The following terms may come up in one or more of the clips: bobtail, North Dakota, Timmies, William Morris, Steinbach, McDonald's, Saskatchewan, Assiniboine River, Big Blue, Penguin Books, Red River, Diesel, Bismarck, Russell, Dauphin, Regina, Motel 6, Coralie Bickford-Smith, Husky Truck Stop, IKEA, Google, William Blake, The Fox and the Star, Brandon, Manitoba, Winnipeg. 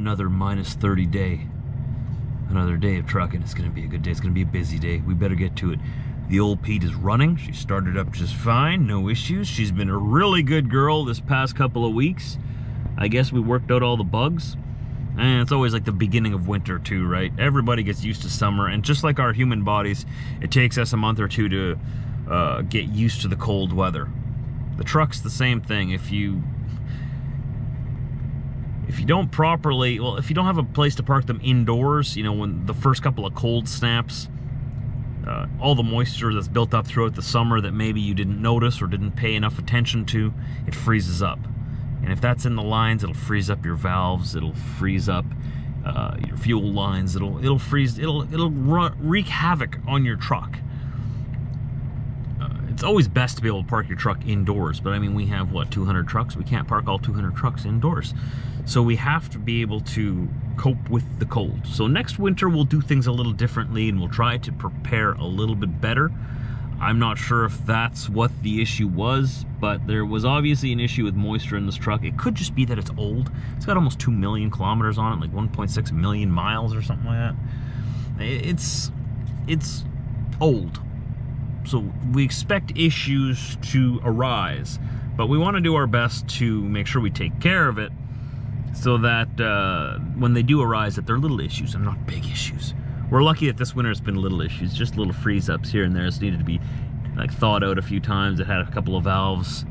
another minus 30 day. Another day of trucking. It's gonna be a good day. It's gonna be a busy day. We better get to it. The old Pete is running. She started up just fine, no issues. She's been a really good girl this past couple of weeks. I guess we worked out all the bugs. And it's always like the beginning of winter too, right? Everybody gets used to summer, and just like our human bodies, it takes us a month or two to get used to the cold weather. The truck's the same thing. If you don't properly, well, if you don't have a place to park them indoors, you know, when the first couple of cold snaps, all the moisture that's built up throughout the summer that maybe you didn't notice or didn't pay enough attention to, it freezes up. And if that's in the lines, it'll freeze up your valves, it'll freeze up your fuel lines, it'll wreak havoc on your truck. It's always best to be able to park your truck indoors, but I mean, we have, what, 200 trucks? We can't park all 200 trucks indoors. So we have to be able to cope with the cold. So next winter, we'll do things a little differently, and we'll try to prepare a little bit better. I'm not sure if that's what the issue was, but there was obviously an issue with moisture in this truck. It could just be that it's old. It's got almost 2 million kilometers on it, like 1.6 million miles or something like that. It's old. So we expect issues to arise, but we want to do our best to make sure we take care of it so that when they do arise, that they're little issues and not big issues. We're lucky that this winter it's been little issues, just little freeze-ups here and there. It's needed to be like thawed out a few times. It had a couple of valves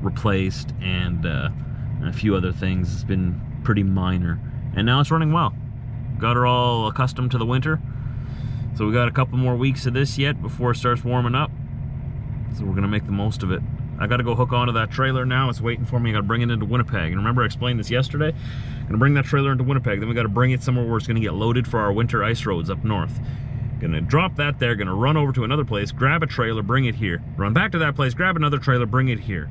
replaced and a few other things. It's been pretty minor, and now it's running well. Got her all accustomed to the winter. So we got a couple more weeks of this yet before it starts warming up. So we're gonna make the most of it. I gotta go hook onto that trailer now. It's waiting for me. I gotta bring it into Winnipeg. And remember I explained this yesterday? I'm gonna bring that trailer into Winnipeg. Then we gotta bring it somewhere where it's gonna get loaded for our winter ice roads up north. Gonna drop that there, gonna run over to another place, grab a trailer, bring it here. Run back to that place, grab another trailer, bring it here.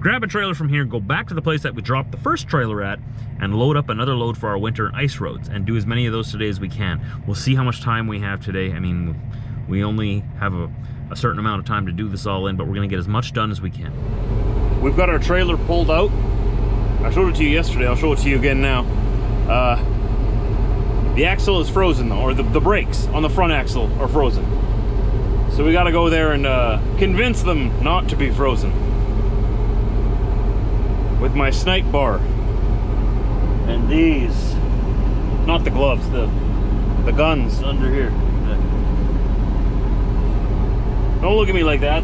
Grab a trailer from here, go back to the place that we dropped the first trailer at, and load up another load for our winter ice roads, and do as many of those today as we can. We'll see how much time we have today. I mean, we only have a certain amount of time to do this all in, but we're gonna get as much done as we can. We've got our trailer pulled out. I showed it to you yesterday, I'll show it to you again now. The axle is frozen though, or the brakes on the front axle are frozen. So we gotta go there and convince them not to be frozen. With my snipe bar and these, not the gloves, the guns under here. Don't look at me like that.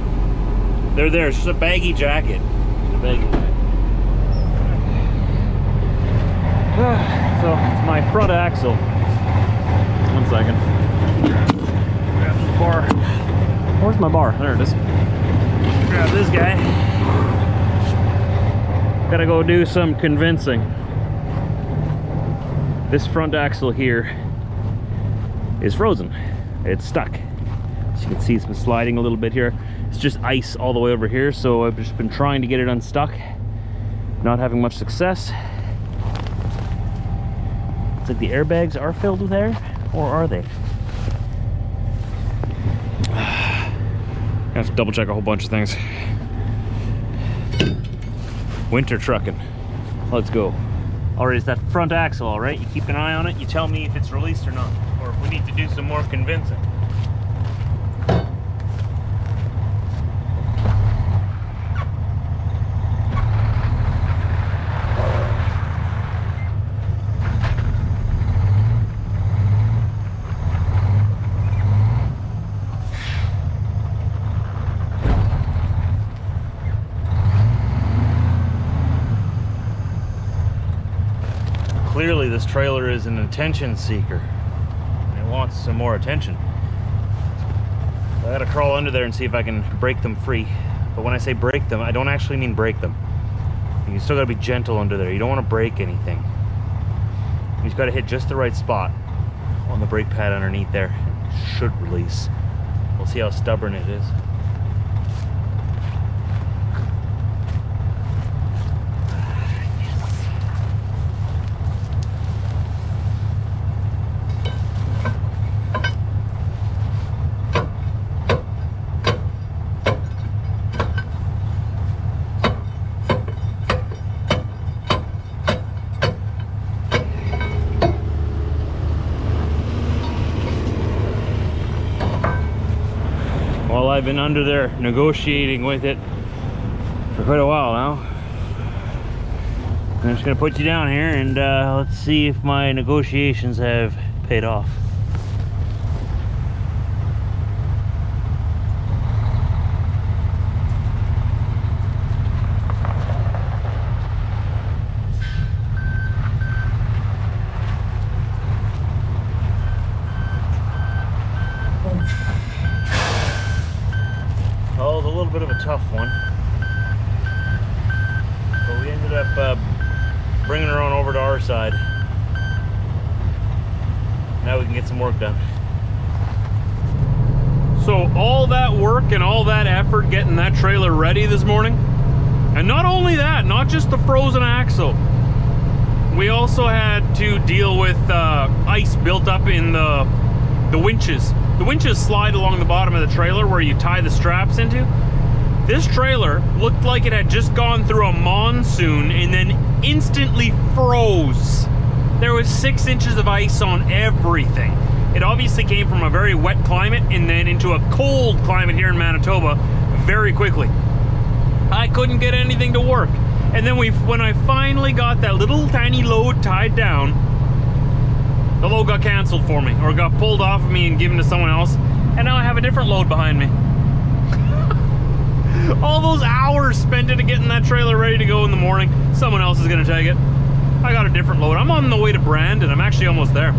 They're there. It's just a baggy jacket. It's a baggy jacket. So it's my front axle. 1 second. Grab the bar. Where's my bar? There it is. Grab this guy. Gotta go do some convincing. This front axle here is frozen. It's stuck. As you can see, it's been sliding a little bit here. It's just ice all the way over here, so I've just been trying to get it unstuck. Not having much success. It's like the airbags are filled with air, or are they? I have to double check a whole bunch of things. Winter trucking. Let's go. All right, is that front axle all right? You keep an eye on it. You tell me if it's released or not, or if we need to do some more convincing. Clearly this trailer is an attention seeker. It wants some more attention. I gotta crawl under there and see if I can break them free. But when I say break them, I don't actually mean break them. You still gotta be gentle under there. You don't wanna break anything. You just gotta hit just the right spot on the brake pad underneath there. It should release. We'll see how stubborn it is. I've been under there negotiating with it for quite a while now. I'm just gonna put you down here and let's see if my negotiations have paid off. Side. Now we can get some work done. So all that work and all that effort getting that trailer ready this morning, and not only that, not just the frozen axle, we also had to deal with ice built up in the winches. The winches slide along the bottom of the trailer where you tie the straps into. This trailer looked like it had just gone through a monsoon and then instantly froze. There was 6 inches of ice on everything. It obviously came from a very wet climate and then into a cold climate here in Manitoba very quickly. I couldn't get anything to work. And then when I finally got that little tiny load tied down, the load got canceled for me, or got pulled off of me and given to someone else. And now I have a different load behind me. All those hours spent into getting that trailer ready to go in the morning, someone else is gonna take it. I got a different load. I'm on the way to Brandon. I'm actually almost there.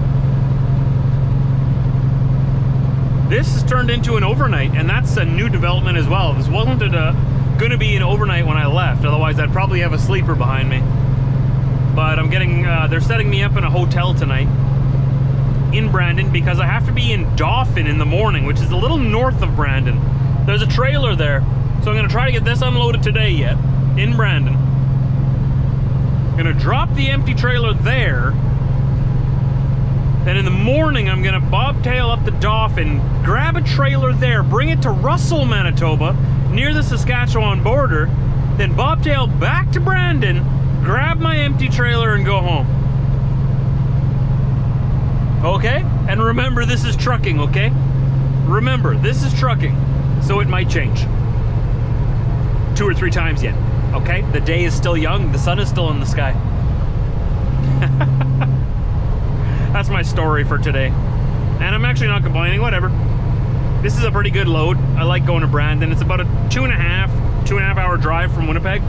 This has turned into an overnight, and that's a new development as well. This wasn't gonna be an overnight when I left, otherwise I'd probably have a sleeper behind me. But I'm getting, they're setting me up in a hotel tonight in Brandon because I have to be in Dauphin in the morning, which is a little north of Brandon. There's a trailer there. So I'm gonna try to get this unloaded today yet, in Brandon. I'm gonna drop the empty trailer there. Then in the morning, I'm gonna bobtail up the Dauphin, grab a trailer there, bring it to Russell, Manitoba, near the Saskatchewan border, then bobtail back to Brandon, grab my empty trailer and go home. Okay? And remember, this is trucking, okay? Remember, this is trucking, so it might change. 2 or 3 times yet, okay? The day is still young, the sun is still in the sky. That's my story for today. And I'm actually not complaining, whatever. This is a pretty good load. I like going to Brandon. It's about a 2.5 hour drive from Winnipeg.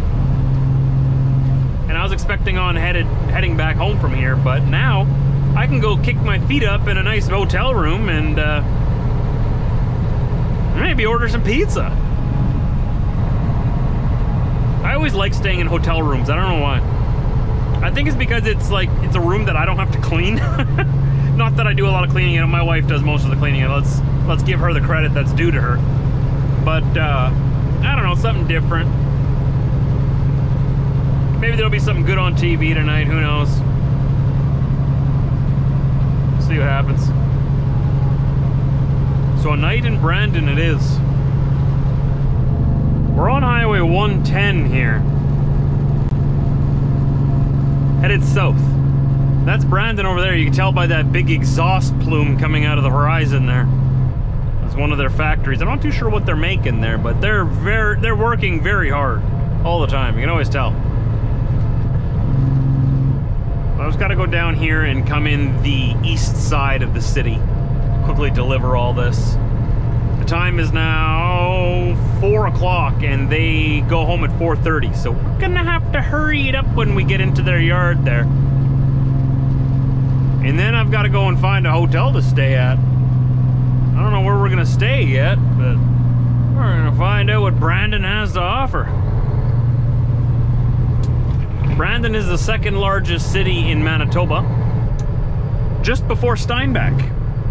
And I was expecting on heading back home from here, but now I can go kick my feet up in a nice hotel room and maybe order some pizza. I always like staying in hotel rooms. I don't know why. I think it's because it's a room that I don't have to clean. Not that I do a lot of cleaning. You know, my wife does most of the cleaning. Let's give her the credit that's due to her. But I don't know, something different. Maybe there'll be something good on TV tonight. Who knows? See what happens. So a night in Brandon it is. We're on Highway 110 here, headed south. That's Brandon over there. You can tell by that big exhaust plume coming out of the horizon there. That's one of their factories. I'm not too sure what they're making there, but they're working very hard all the time. You can always tell. I just gotta go down here and come in the east side of the city, quickly deliver all this. The time is now 4 o'clock and they go home at 4:30, so we're gonna have to hurry it up when we get into their yard there. And then I've got to go and find a hotel to stay at. I don't know where we're gonna stay yet, but we're gonna find out what Brandon has to offer. Brandon is the second largest city in Manitoba, just before Steinbach.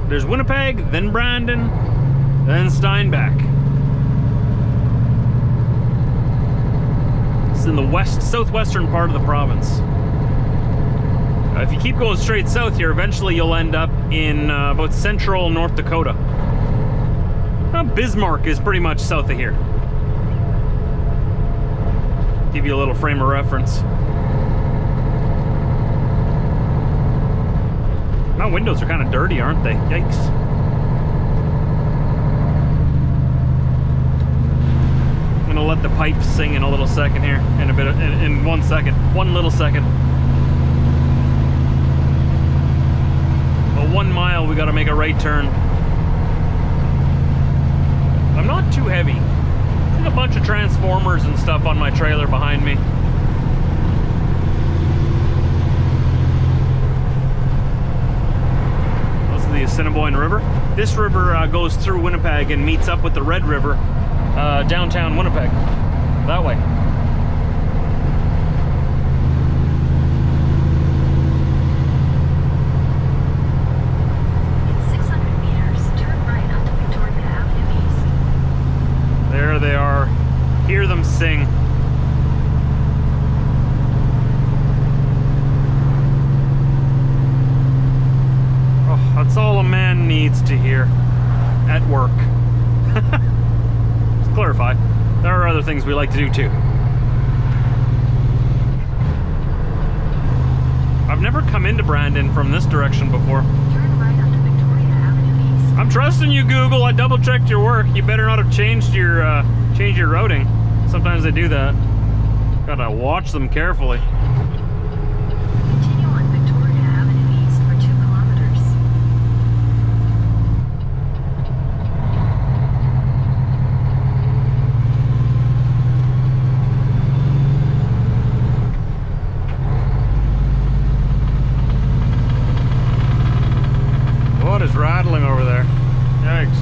There's Winnipeg, then Brandon, then Steinbach. It's in the southwestern part of the province. If you keep going straight south here, eventually you'll end up in about central North Dakota. Bismarck is pretty much south of here. Give you a little frame of reference. My windows are kind of dirty, aren't they? Yikes. let the pipes sing in a little second here, in a bit of, in 1 second, one little second. But 1 mile, we got to make a right turn. I'm not too heavy. There's a bunch of transformers and stuff on my trailer behind me. This is the Assiniboine River. This river goes through Winnipeg and meets up with the Red River, downtown Winnipeg, that way. They are. Hear them sing. Oh, that's all a man needs to hear at work. Just clarify. There are other things we like to do too. I've never come into Brandon from this direction before. I'm trusting you, Google. I double-checked your work. You better not have changed your routing. Sometimes they do that. Gotta watch them carefully. Continue on Victoria Avenue East for 2 kilometers. What is rattling over there? Yikes.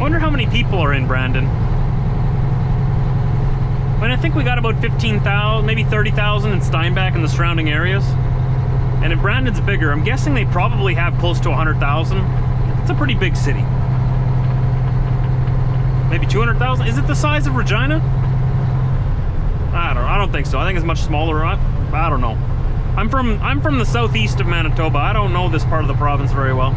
Wonder how many people are in Brandon. But I think we got about 15,000, maybe 30,000 in Steinbach and the surrounding areas. And if Brandon's bigger, I'm guessing they probably have close to 100,000. It's a pretty big city. Maybe 200,000? Is it the size of Regina? I don't think so. I think it's much smaller. I don't know. I'm from the southeast of Manitoba. I don't know this part of the province very well.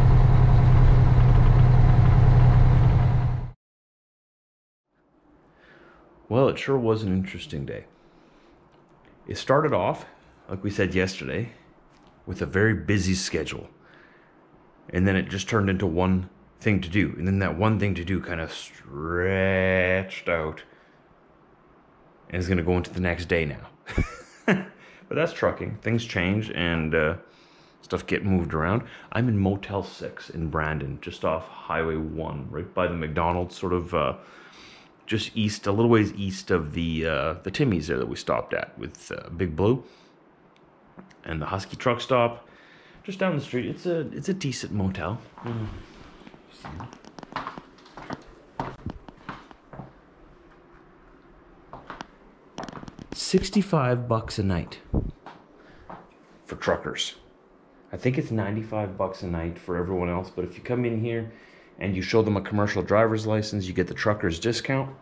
Well, it sure was an interesting day. It started off, like we said yesterday, with a very busy schedule. And then it just turned into one thing to do. And then that one thing to do kind of stretched out. And it's going to go into the next day now. But that's trucking. Things change and stuff get moved around. I'm in Motel 6 in Brandon, just off Highway 1, right by the McDonald's, sort of... just east, a little ways east of the Timmies there that we stopped at with Big Blue and the Husky Truck Stop, just down the street. It's a decent motel. $65 a night for truckers. I think it's $95 a night for everyone else. But if you come in here and you show them a commercial driver's license, you get the trucker's discount,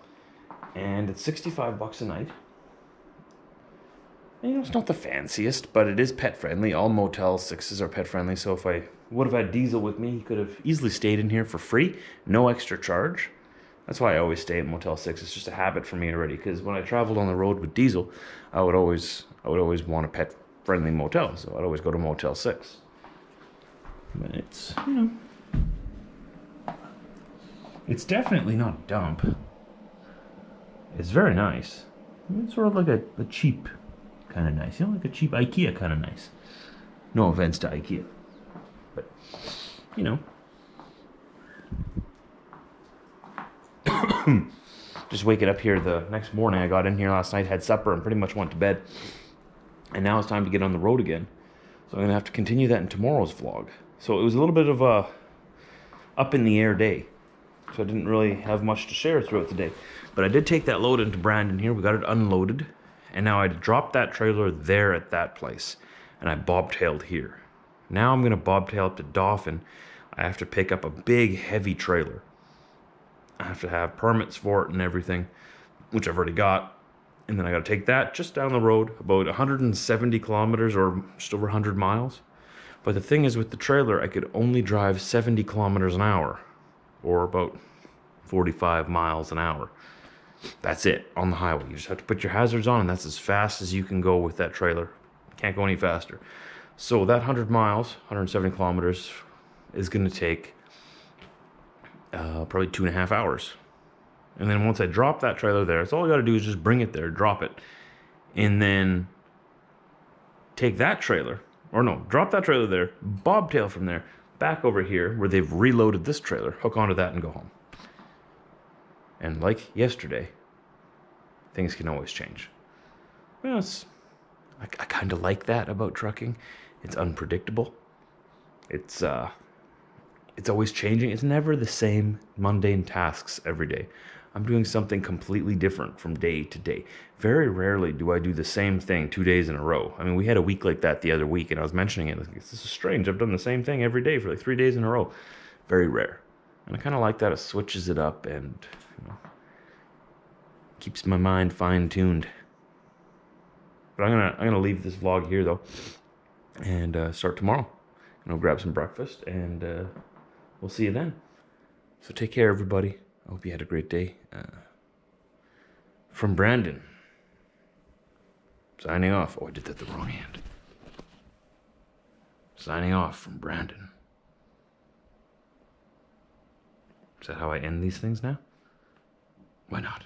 and it's $65 a night. And, you know, it's not the fanciest, but it is pet-friendly. All Motel 6s are pet-friendly, so if I would have had Diesel with me, he could have easily stayed in here for free, no extra charge. That's why I always stay at Motel 6. It's just a habit for me already, because when I traveled on the road with Diesel, I would always want a pet-friendly motel, so I'd always go to Motel 6. But it's, you know... It's definitely not a dump. It's very nice. It's sort of like a cheap kind of nice. You know, like a cheap IKEA kind of nice. No offense to IKEA. But, you know. Just waking up here the next morning. I got in here last night, had supper, and pretty much went to bed. And now it's time to get on the road again. So I'm going to have to continue that in tomorrow's vlog. So it was a little bit of a up-in-the-air day. So I didn't really have much to share throughout the day. But I did take that load into Brandon here. We got it unloaded. And now I dropped that trailer there at that place. And I bobtailed here. Now I'm going to bobtail up to Dauphin. I have to pick up a big, heavy trailer. I have to have permits for it and everything, which I've already got. And then I got to take that just down the road, about 170 kilometers or just over 100 miles. But the thing is, with the trailer, I could only drive 70 kilometers an hour. Or about 45 miles an hour. That's it, on the highway. You just have to put your hazards on, and that's as fast as you can go with that trailer. can't go any faster. So that 100 miles, 170 kilometers, is going to take probably 2.5 hours. And then once I drop that trailer there, it's all I got to do is just bring it there, drop it, and then take that trailer, or no, drop that trailer there, bobtail from there, back over here where they've reloaded this trailer, hook onto that and go home. And like yesterday, things can always change. Well, I kind of like that about trucking. It's unpredictable. It's always changing. It's never the same mundane tasks every day. I'm doing something completely different from day to day. Very rarely do I do the same thing 2 days in a row. I mean, we had a week like that the other week, and I was mentioning it. This is strange. I've done the same thing every day for like 3 days in a row. Very rare. And I kind of like that. It switches it up and, you know, keeps my mind fine-tuned. But I'm gonna leave this vlog here, though, and start tomorrow. And I'll grab some breakfast, and we'll see you then. So take care, everybody. I hope you had a great day. From Brandon. Signing off. Oh, I did that the wrong hand. Signing off from Brandon. Is that how I end these things now? Why not?